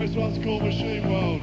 This one's called Machine World.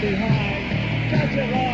Behind, catch it all.